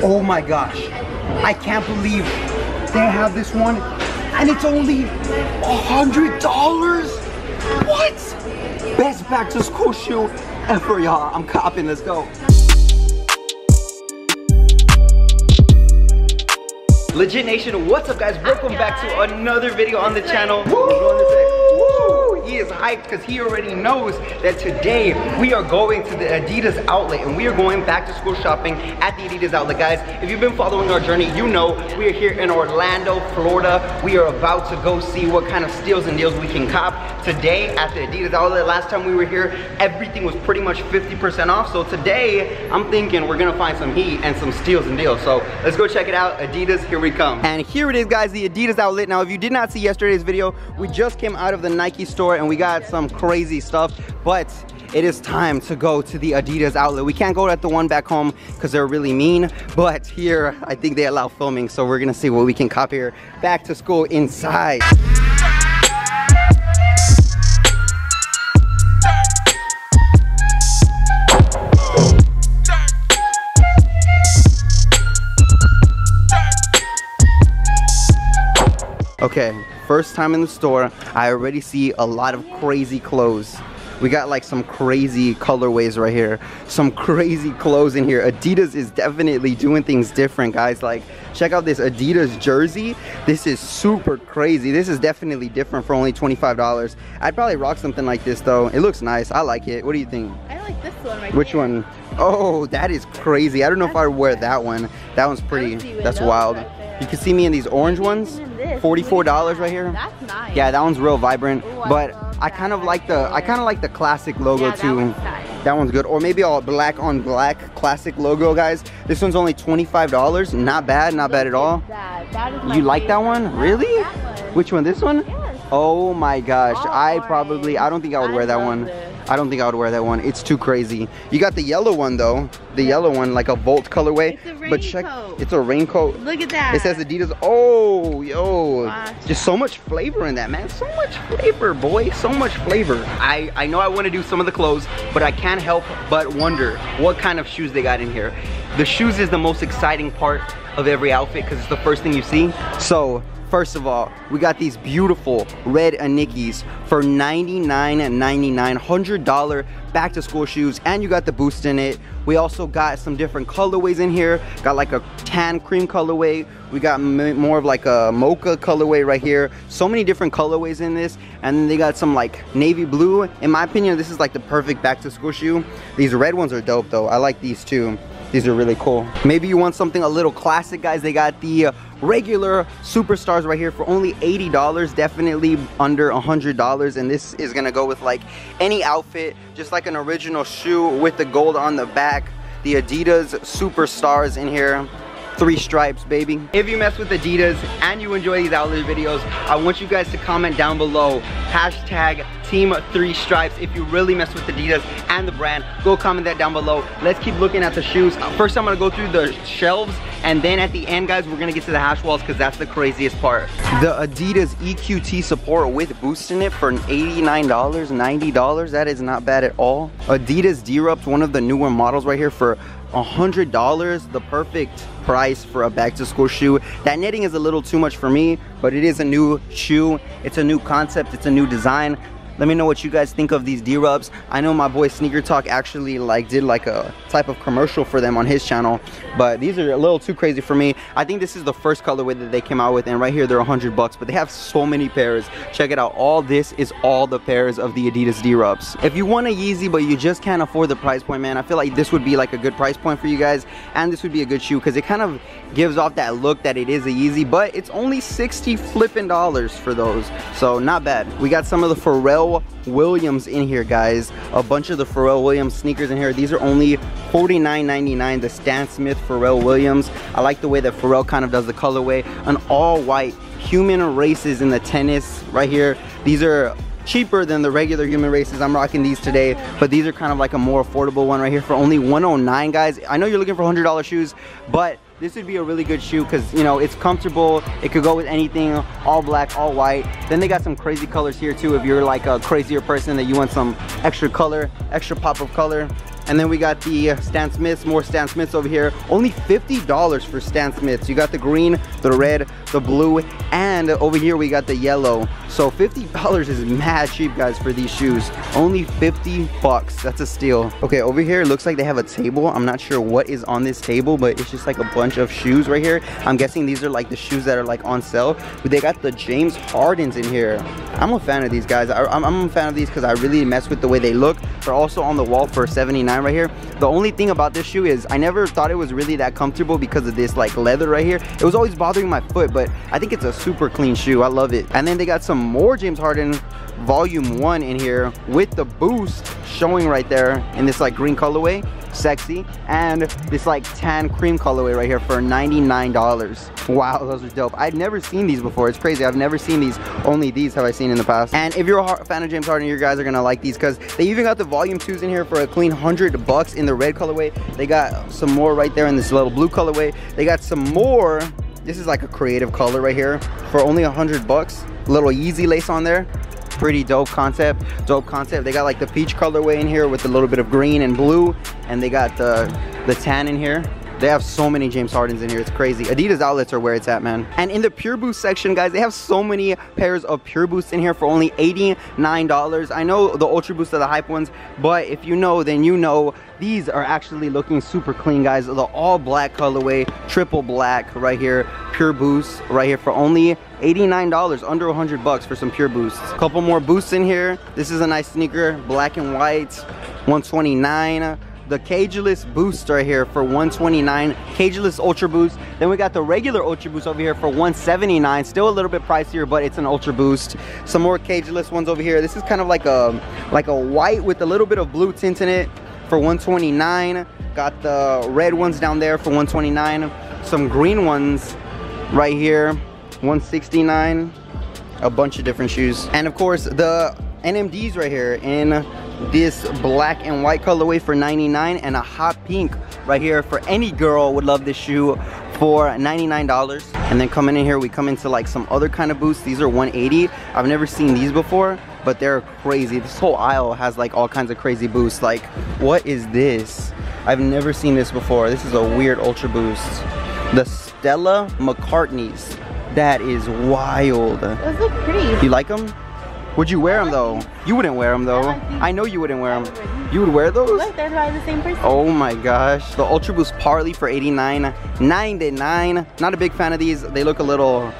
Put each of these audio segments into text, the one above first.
Oh my gosh, I can't believe they have this one, and it's only $100. What? Best back to school shoe ever, y'all. I'm copping. Let's go. Legit Nation, what's up, guys? Welcome back to another video on the channel. He is hyped because he already knows that today we are going to the Adidas outlet and we are going back to school shopping at the Adidas outlet. Guys, if you've been following our journey, you know we are here in Orlando, Florida. We are about to go see what kind of steals and deals we can cop today at the Adidas outlet. Last time we were here, everything was pretty much 50% off. So today, I'm thinking we're gonna find some heat and some steals and deals. So let's go check it out. Adidas, here we come. And here it is, guys, the Adidas outlet. Now, if you did not see yesterday's video, we just came out of the Nike store and we got some crazy stuff, but it is time to go to the Adidas outlet. We can't go at the one back home because they're really mean, but here I think they allow filming, so we're gonna see what we can cop here. Back to school inside. Okay, first time in the store, I already see a lot of crazy clothes. We got like some crazy colorways right here. Some crazy clothes in here. Adidas is definitely doing things different, guys. Like, check out this Adidas jersey. This is super crazy. This is definitely different for only $25. I'd probably rock something like this though. It looks nice. I like it. What do you think? I like this one right here. Which one? Oh, that is crazy. I don't know if I would wear that one. That one's pretty, that's wild. You can see me in these orange ones. $44 right here. That's nice. Yeah, that one's real vibrant. Ooh, but I kind of like the classic logo, yeah, too. That one's good. Or maybe all black on black classic logo, guys. This one's only $25. Not bad, not bad at all. You like that one? Really? Which one? This one? Oh my gosh. I don't think I would wear that one. I don't think I would wear that one. It's too crazy. You got the yellow one though. The yellow one, like a Volt colorway. But check, it's a raincoat. Look at that. It says Adidas. Oh, yo. Watch. Just so much flavor in that, man. So much flavor, boy. So much flavor. I know I want to do some of the clothes, but I can't help but wonder what kind of shoes they got in here. The shoes is the most exciting part of every outfit because it's the first thing you see. So, first of all, we got these beautiful red Inikis for $99.99, $100 back to school shoes, and you got the Boost in it. We also got some different colorways in here. Got like a tan cream colorway. We got more of like a mocha colorway right here. So many different colorways in this. And then they got some like navy blue. In my opinion, this is like the perfect back to school shoe. These red ones are dope though. I like these too. These are really cool. Maybe you want something a little classic, guys. They got the regular Superstars right here for only $80, definitely under $100, and this is gonna go with like any outfit, just like an original shoe with the gold on the back. The Adidas Superstars in here. 3 stripes, baby. If you mess with Adidas and you enjoy these outlet videos, I want you guys to comment down below, hashtag Team 3 Stripes. If you really mess with Adidas and the brand, go comment that down below. Let's keep looking at the shoes. First, I'm gonna go through the shelves, and then at the end, guys, we're gonna get to the hash walls because that's the craziest part. The Adidas EQT support with Boost in it for $89, $90. That is not bad at all. Adidas Deerupt, one of the newer models right here for $100, the perfect price for a back to school shoe. That knitting is a little too much for me, but it is a new shoe. It's a new concept, it's a new design. Let me know what you guys think of these Deerubs. I know my boy Sneaker Talk actually did a type of commercial for them on his channel, but these are a little too crazy for me. I think this is the first colorway that they came out with, and right here they're $100, but they have so many pairs. Check it out. All this is all the pairs of the Adidas Deerubs. If you want a Yeezy but you just can't afford the price point, man, I feel like this would be like a good price point for you guys, and this would be a good shoe because it kind of gives off that look that it is a Yeezy, but it's only $60 flipping for those, so not bad. We got some of the Pharrell Williams in here, guys. A bunch of the Pharrell Williams sneakers in here. These are only $49.99, the Stan Smith Pharrell Williams. I like the way that Pharrell kind of does the colorway. An all-white Human Races in the tennis right here. These are cheaper than the regular Human Races. I'm rocking these today, but these are kind of like a more affordable one right here for only $109, guys. I know you're looking for $100 shoes, but this would be a really good shoe because, you know, it's comfortable. It could go with anything, all black, all white. Then they got some crazy colors here too if you're like a crazier person that you want some extra color, extra pop of color. And then we got the Stan Smiths, more Stan Smiths over here. Only $50 for Stan Smiths. You got the green, the red, the blue, and over here we got the yellow. So $50 is mad cheap, guys, for these shoes. Only $50 bucks. That's a steal. Okay, over here it looks like they have a table. I'm not sure what is on this table, but it's just like a bunch of shoes right here. I'm guessing these are like the shoes that are like on sale. But they got the James Hardens in here. I'm a fan of these, guys. I'm a fan of these because I really mess with the way they look. They're also on the wall for $79 right here. The only thing about this shoe is I never thought it was really that comfortable because of this like leather right here. It was always bothering my foot, but I think it's a super clean shoe. I love it. And then they got some more James Harden volume 1 in here with the Boost showing right there in this like green colorway, sexy, and this like tan cream colorway right here for $99. Wow, those are dope. I've never seen these before. It's crazy. I've never seen these. Only these have I seen in the past. And if you're a fan of James Harden, you guys are gonna like these because they even got the volume 2s in here for a clean $100 in the red colorway. They got some more right there in this little blue colorway. They got some more. This is like a creative color right here for only $100. Little Yeezy lace on there. Pretty dope concept, dope concept. They got like the peach colorway in here with a little bit of green and blue, and they got the tan in here. They have so many James Hardens in here, it's crazy. Adidas outlets are where it's at, man. And in the Pure Boost section, guys, they have so many pairs of Pure Boosts in here for only $89. I know the Ultra Boosts are the hype ones, but if you know, then you know. These are actually looking super clean, guys. The all black colorway, triple black right here, Pure Boost right here for only $89, under $100 for some Pure Boosts. A couple more Boosts in here. This is a nice sneaker, black and white, $129. The Cageless Boost right here for $129, Cageless Ultra Boost. Then we got the regular Ultra Boost over here for $179, still a little bit pricier, but it's an Ultra Boost. Some more Cageless ones over here. This is kind of like a white with a little bit of blue tint in it for $129. Got the red ones down there for $129. Some green ones right here, $169. A bunch of different shoes. And of course, the NMDs right here in this black and white colorway for $99, and a hot pink right here for any girl would love this shoe for $99. And then coming in here, we come into like some other kind of Boosts. These are $180. I've never seen these before, but they're crazy. This whole aisle has like all kinds of crazy Boosts. Like, what is this? I've never seen this before. This is a weird Ultra Boost. The Stella McCartney's. That is wild. Those look pretty. You like them? Would you wear them though? You wouldn't wear them though. I know you wouldn't wear them. You would wear those? Look, they're probably the same person. Oh my gosh. The Ultra Boost Parley for $89, $99. Not a big fan of these. They look a little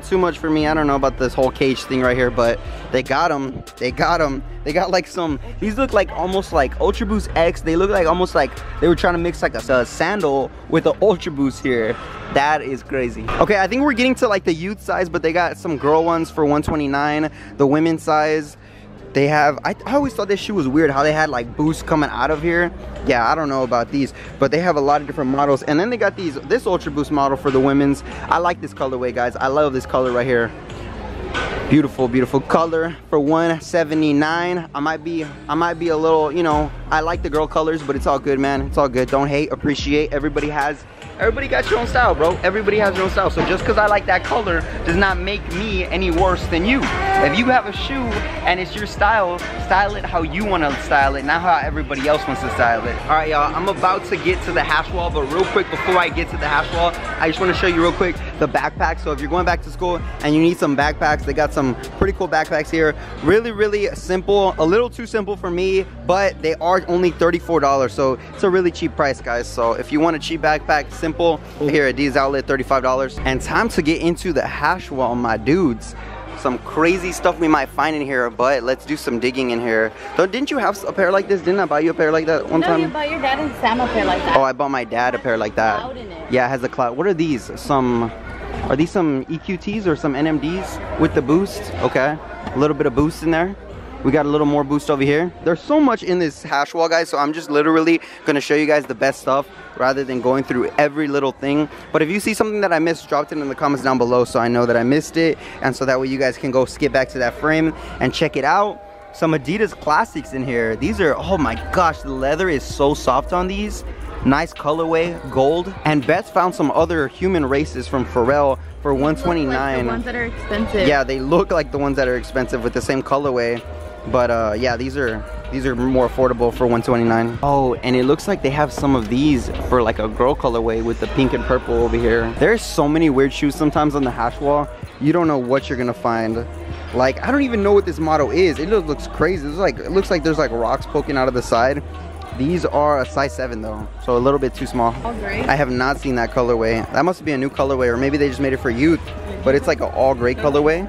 too much for me. I don't know about this whole cage thing right here, but they got them. They got them. They got like some, these look like almost like Ultra Boost X. They look like almost like they were trying to mix like a sandal with an Ultra Boost here. That is crazy. Okay, I think we're getting to like the youth size, but they got some girl ones for $129. The women's size, they have, I always thought this shoe was weird how they had like Boosts coming out of here. Yeah, I don't know about these, but they have a lot of different models. And then they got these, this Ultra Boost model for the women's. I like this colorway, guys. I love this color right here. Beautiful, beautiful color for $179. I might be a little, you know, I like the girl colors, but it's all good, man. It's all good. Don't hate, appreciate. Everybody got your own style, bro. Everybody has their own style. So just because I like that color does not make me any worse than you. If you have a shoe and it's your style, style it how you want to style it, not how everybody else wants to style it. All right, y'all, I'm about to get to the hash wall, but real quick before I get to the hash wall, I just want to show you real quick the backpack. So if you're going back to school and you need some backpacks, they got some pretty cool backpacks here. Really, really simple. A little too simple for me, but they are only $34. So it's a really cheap price, guys. So if you want a cheap backpack, simple, here at Adidas Outlet, $35. And time to get into the hash wall, my dudes. Some crazy stuff we might find in here, but let's do some digging in here. So didn't you have a pair like this? Didn't I buy you a pair like that one time? No, you bought your dad and Sam a pair like that. Oh, I bought my dad a pair like that. Cloud in it. Yeah, it has a cloud. What are these? Are these some EQTs or some NMDs with the Boost? Okay, a little bit of Boost in there. We got a little more Boost over here. There's so much in this hash wall, guys, so I'm just literally gonna show you guys the best stuff rather than going through every little thing. But if you see something that I missed, drop it in the comments down below so I know that I missed it, and so that way you guys can go skip back to that frame and check it out. Some Adidas Classics in here. These are, oh my gosh, the leather is so soft on these. Nice colorway, gold. And Beth found some other Human Races from Pharrell for $129. They look like the ones that are expensive. Yeah, they look like the ones that are expensive with the same colorway. But yeah, these are more affordable for $129. Oh, and it looks like they have some of these for like a girl colorway with the pink and purple over here. There's so many weird shoes sometimes on the hash wall. You don't know what you're gonna find. Like, I don't even know what this model is. It looks crazy. It's like, it looks like there's like rocks poking out of the side. These are a size 7 though, so a little bit too small. All gray? I have not seen that colorway. That must be a new colorway, or maybe they just made it for youth, but it's like an all gray colorway.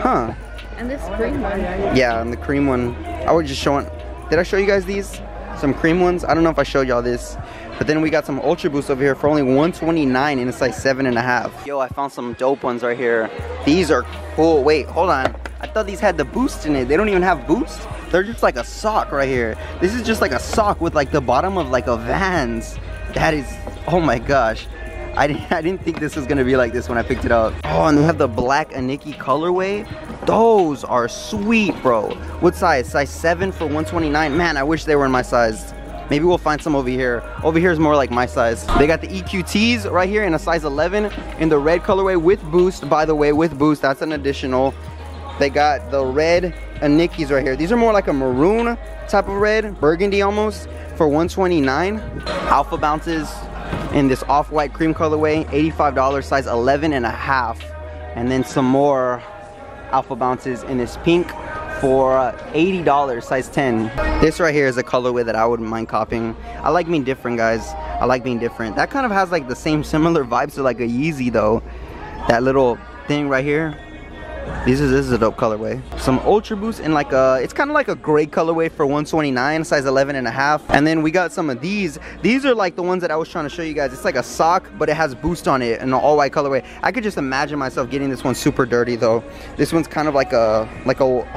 Huh. And this cream one. Yeah, and the cream one. I was just showing, did I show you guys these? Some cream ones? I don't know if I showed y'all this. But then we got some Ultra Boost over here for only $129 and it's like 7.5. Yo, I found some dope ones right here. These are cool. Wait, hold on. I thought these had the Boost in it. They don't even have Boost. They're just like a sock right here. This is just like a sock with like the bottom of like a Vans. That is, oh my gosh. I didn't think this was gonna be like this when I picked it up. Oh, and they have the black Iniki colorway. Those are sweet, bro. What size? Size 7 for $129. Man, I wish they were in my size. Maybe we'll find some over here. Over here is more like my size. They got the EQTs right here in a size 11 in the red colorway with Boost, by the way, with Boost. That's an additional. They got the red Nikis right here. These are more like a maroon type of red, burgundy almost, for $129. Alpha Bounces in this off-white cream colorway, $85, size 11.5. And then some more Alpha Bounces in this pink for $80, size 10. This right here is a colorway that I wouldn't mind copying. I like being different, guys. I like being different. That kind of has like the same similar vibes to like a Yeezy though. That little thing right here. This is a dope colorway. Some Ultra Boost in like a, it's kind of like a gray colorway for $129, size 11.5. And then we got some of these. These are like the ones that I was trying to show you guys. It's like a sock, but it has Boost on it and an all white colorway. I could just imagine myself getting this one super dirty though. This one's kind of like a,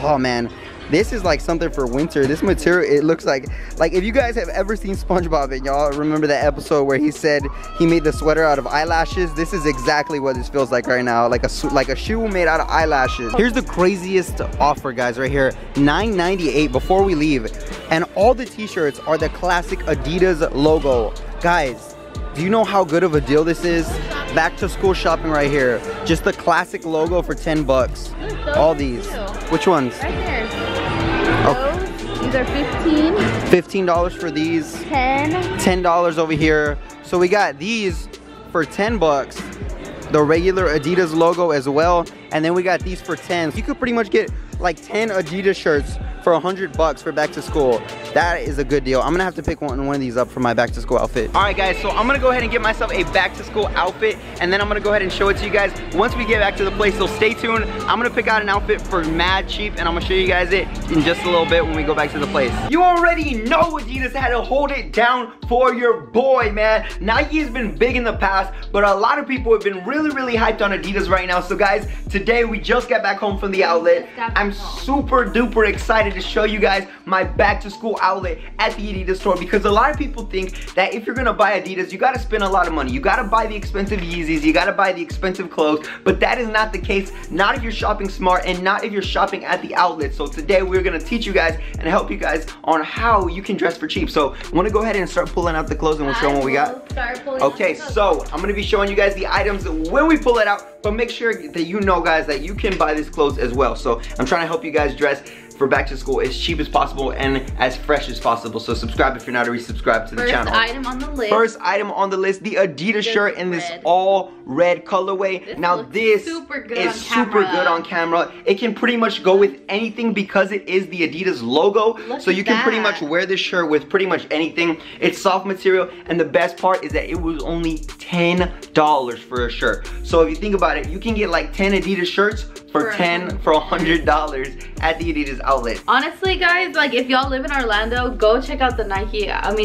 oh man. This is like something for winter. This material, it looks like if you guys have ever seen SpongeBob and y'all remember that episode where he said he made the sweater out of eyelashes, this is exactly what this feels like right now. Like a shoe made out of eyelashes. Here's the craziest offer, guys, right here. $9.98 before we leave. And all the t-shirts are the classic Adidas logo. Guys, do you know how good of a deal this is? Back to school shopping right here. Just the classic logo for 10 bucks. All these. Which ones? Right there. Oh. These are $15 for these. $10 over here. So we got these for 10 bucks. The regular Adidas logo as well. And then we got these for 10. You could pretty much get like 10 Adidas shirts for $100 for back to school. That is a good deal. I'm gonna have to pick one of these up for my back to school outfit. All right guys, so I'm gonna go ahead and get myself a back to school outfit and then I'm gonna go ahead and show it to you guys once we get back to the place, so stay tuned. I'm gonna pick out an outfit for mad cheap and I'm gonna show you guys it in just a little bit when we go back to the place. You already know Adidas had to hold it down for your boy, man. Nike has been big in the past, but a lot of people have been really hyped on Adidas right now. So guys, today we just got back home from the outlet. I'm super duper excited to show you guys my back to school outlet at the Adidas store, because a lot of people think that if you're gonna buy Adidas, you gotta spend a lot of money. You gotta buy the expensive Yeezys, you gotta buy the expensive clothes, but that is not the case. Not if you're shopping smart and not if you're shopping at the outlet. So today we're gonna teach you guys and help you guys on how you can dress for cheap. So I wanna go ahead and start pulling out the clothes and we'll show them what we got. Okay, so I'm gonna be showing you guys the items when we pull it out, but make sure that you know, guys, that you can buy these clothes as well. So I'm trying to help you guys dress for back to school as cheap as possible and as fresh as possible. So subscribe if you're not already subscribed to the channel. First item on the list. First item on the list, the Adidas shirt in this all red colorway. Now this is super good on camera. It can pretty much go with anything because it is the Adidas logo. So you can pretty much wear this shirt with pretty much anything. It's soft material and the best part is that it was only $10 for a shirt. So if you think about it, you can get like 10 Adidas shirts for $100 at the Adidas outlet. Honestly guys, like if y'all live in Orlando, go check out the the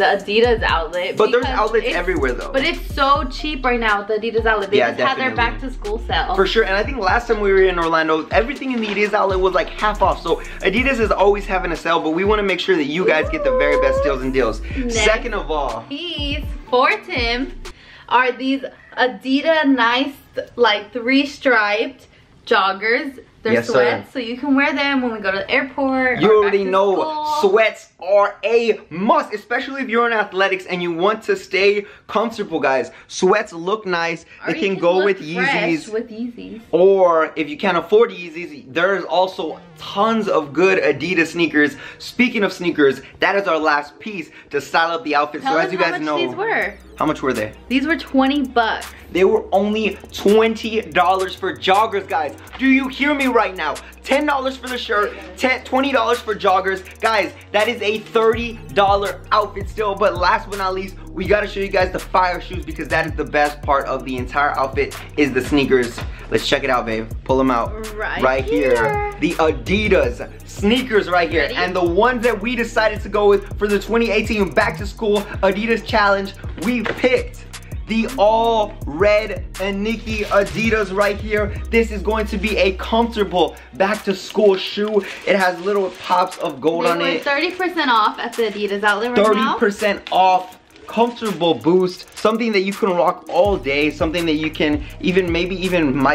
Adidas outlet. But there's outlets everywhere though. But it's so cheap right now with the Adidas outlet. They just had their back to school sale. For sure, and I think last time we were in Orlando, everything in the Adidas outlet was like half off. So Adidas is always having a sale, but we wanna make sure that you guys get the very best deals. Next, second of all, these for Tim are these Adidas nice like three striped joggers They're sweats, so you can wear them when we go to the airport. You already know sweats are a must, especially if you're in athletics and you want to stay comfortable, guys. Sweats look nice. They can go with Yeezys. Or if you can't afford Yeezys, there's also tons of good Adidas sneakers. Speaking of sneakers, that is our last piece to style up the outfit. So as you guys know, these were. How much were they? These were 20 bucks. They were only $20 for joggers, guys. Do you hear me right now? $10 for the shirt, $20 for joggers. Guys, that is a $30 outfit still. But last but not least, we gotta show you guys the fire shoes because that is the best part of the entire outfit is the sneakers. Let's check it out, babe. Pull them out. Right here. The Adidas sneakers right here. Ready? And the ones that we decided to go with for the 2018 Back to School Adidas Challenge, we picked the all red Iniki Adidas right here. This is going to be a comfortable back to school shoe. It has little pops of gold on it. 30% off at the Adidas outlet right now. 30% off, comfortable boost, something that you can rock all day, something that you can even might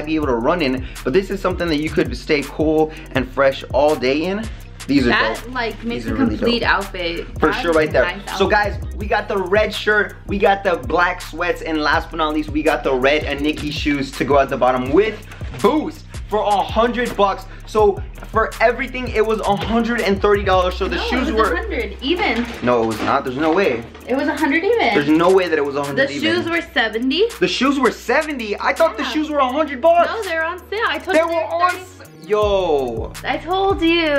be able to run in, but this is something that you could stay cool and fresh all day in. These that are dope. Like makes a complete really outfit. For that sure right there. Nice so guys, we got the red shirt, we got the black sweats, and last but not least, we got the red Iniki shoes to go at the bottom with Boost for $100. So for everything, it was $130. So the shoes were 100 even. No, it was not. There's no way. It was 100 even. There's no way that it was 100 even. The shoes were 70. The shoes were 70. I thought the shoes were $100. No, they're on sale. I told you. They were on sale. Yo, I told you.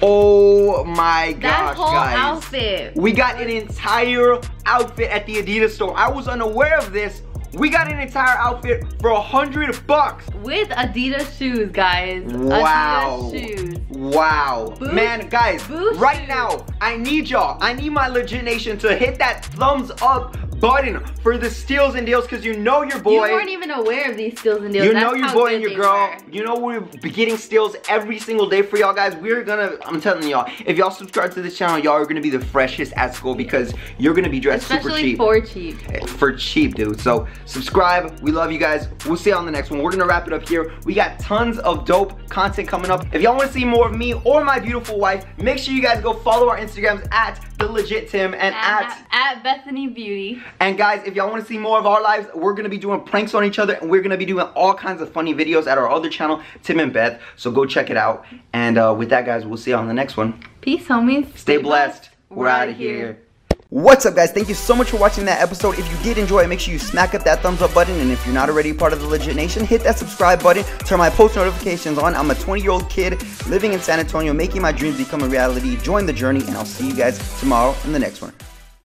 Oh my gosh, that whole guys. Outfit. We got an entire outfit at the Adidas store. I was unaware of this. We got an entire outfit for $100 with Adidas shoes, guys. Wow. Adidas shoes. Wow. Boost, man, guys, right now, I need y'all. I need my Legit Nation to hit that thumbs up button for the steals and deals because you know your boy. You weren't even aware of these steals and deals. You know your boy and your girl. You know we're getting steals every single day for y'all guys. We're gonna, I'm telling y'all, if y'all subscribe to this channel, y'all are gonna be the freshest at school because you're gonna be dressed super cheap. Especially for cheap. For cheap, dude. So subscribe. We love you guys. We'll see you on the next one. We're gonna wrap it up here. We got tons of dope content coming up. If y'all wanna see more of me or my beautiful wife, make sure you guys go follow our Instagrams at The Legit Tim and at Bethany Beauty. And guys, if y'all want to see more of our lives, we're going to be doing pranks on each other, and we're going to be doing all kinds of funny videos at our other channel, Tim and Beth. So go check it out. And with that, guys, we'll see you on the next one. Peace, homies. Stay blessed. We're out of here. What's up, guys? Thank you so much for watching that episode. If you did enjoy it, make sure you smack up that thumbs up button. And if you're not already part of the Legit Nation, hit that subscribe button. Turn my post notifications on. I'm a 20-year-old kid living in San Antonio, making my dreams become a reality. Join the journey, and I'll see you guys tomorrow in the next one.